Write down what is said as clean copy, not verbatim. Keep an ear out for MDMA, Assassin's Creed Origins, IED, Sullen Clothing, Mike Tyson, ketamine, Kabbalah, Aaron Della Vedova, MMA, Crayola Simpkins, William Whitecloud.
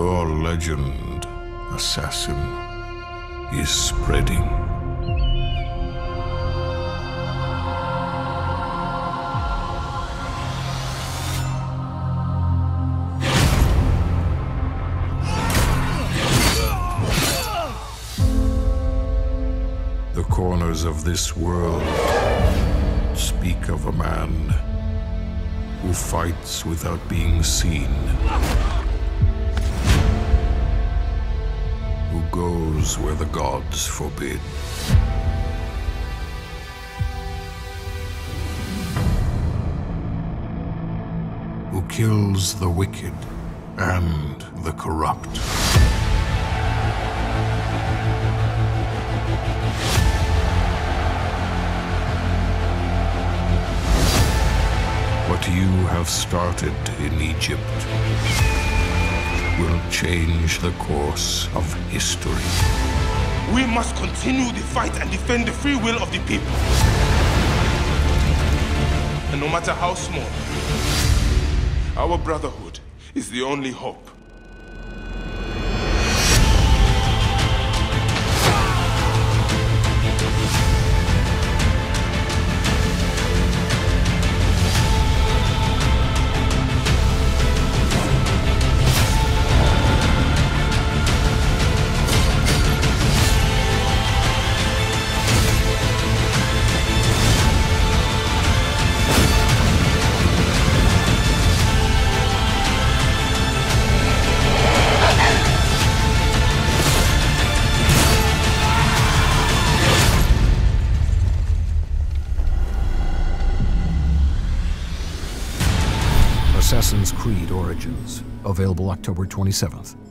Your legend, assassin, is spreading. The corners of this world speak of a man who fights without being seen, who goes where the gods forbid. Who kills the wicked and the corrupt. What you have started in Egypt will change the course of history. We must continue the fight and defend the free will of the people. And no matter how small, our brotherhood is the only hope. Assassin's Creed Origins, available October 27th.